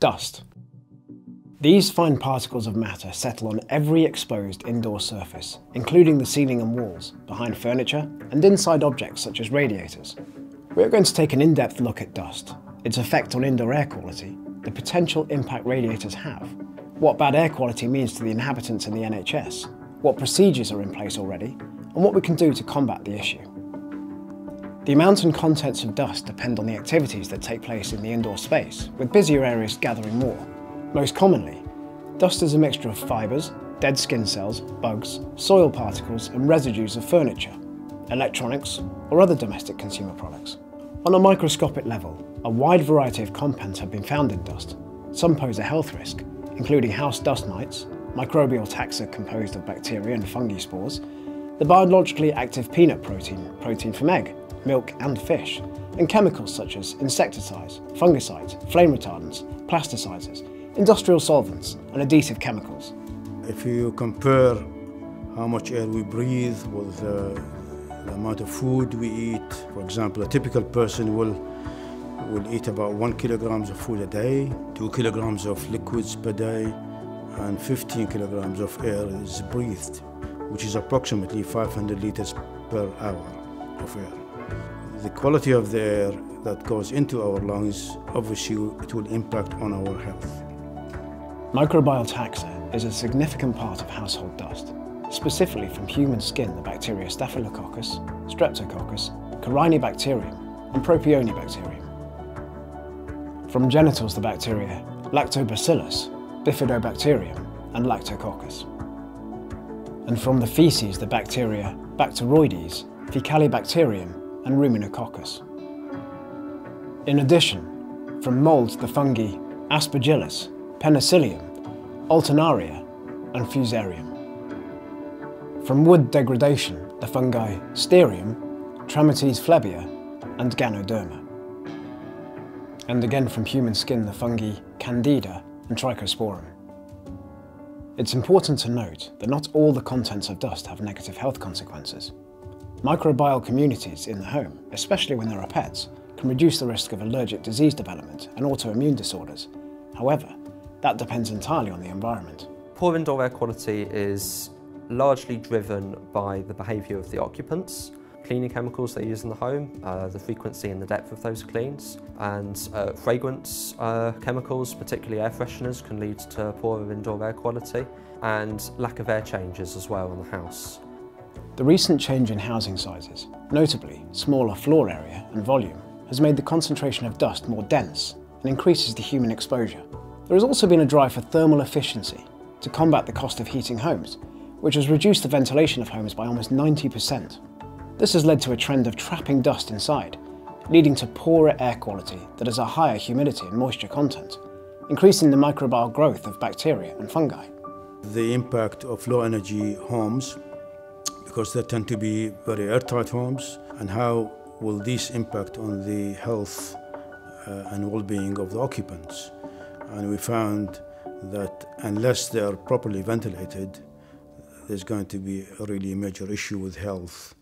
dust. These fine particles of matter settle on every exposed indoor surface, including the ceiling and walls, behind furniture, and inside objects such as radiators. We're going to take an in-depth look at dust, its effect on indoor air quality, the potential impact radiators have, what bad air quality means to the inhabitants in the NHS, what procedures are in place already, and what we can do to combat the issue. The amount and contents of dust depend on the activities that take place in the indoor space, with busier areas gathering more. Most commonly, dust is a mixture of fibres, dead skin cells, bugs, soil particles and residues of furniture, electronics or other domestic consumer products. On a microscopic level, a wide variety of compounds have been found in dust. Some pose a health risk, including house dust mites, microbial taxa composed of bacteria and fungi spores, the biologically active peanut protein, protein from egg, milk and fish, and chemicals such as insecticides, fungicides, flame retardants, plasticizers, industrial solvents and adhesive chemicals. If you compare how much air we breathe with the amount of food we eat, for example, a typical person will eat about 1 kilogram of food a day, 2 kilograms of liquids per day, and 15 kilograms of air is breathed, which is approximately 500 liters per hour of air. The quality of the air that goes into our lungs, obviously, it will impact on our health. Microbial taxa is a significant part of household dust, specifically from human skin the bacteria Staphylococcus, Streptococcus, Corynebacterium and Propionibacterium. From genitals the bacteria Lactobacillus, Bifidobacterium and Lactococcus. And from the faeces the bacteria Bacteroides, Fecalibacterium and Ruminococcus. In addition, from moulds the fungi Aspergillus, Penicillium, Alternaria, and Fusarium. From wood degradation, the fungi Stereum, Trametes flebia, and Ganoderma. And again from human skin, the fungi Candida and Trichosporon. It's important to note that not all the contents of dust have negative health consequences. Microbial communities in the home, especially when there are pets, can reduce the risk of allergic disease development and autoimmune disorders. However, that depends entirely on the environment. Poor indoor air quality is largely driven by the behaviour of the occupants, cleaning chemicals they use in the home, the frequency and the depth of those cleans, and fragrance chemicals, particularly air fresheners, can lead to poorer indoor air quality, and lack of air changes as well in the house. The recent change in housing sizes, notably smaller floor area and volume, has made the concentration of dust more dense and increases the human exposure. There has also been a drive for thermal efficiency to combat the cost of heating homes, which has reduced the ventilation of homes by almost 90%. This has led to a trend of trapping dust inside, leading to poorer air quality that has a higher humidity and moisture content, increasing the microbial growth of bacteria and fungi. The impact of low-energy homes, because they tend to be very airtight homes, and how will these impact on the health and well-being of the occupants? And we found that unless they are properly ventilated, there's going to be a really major issue with health.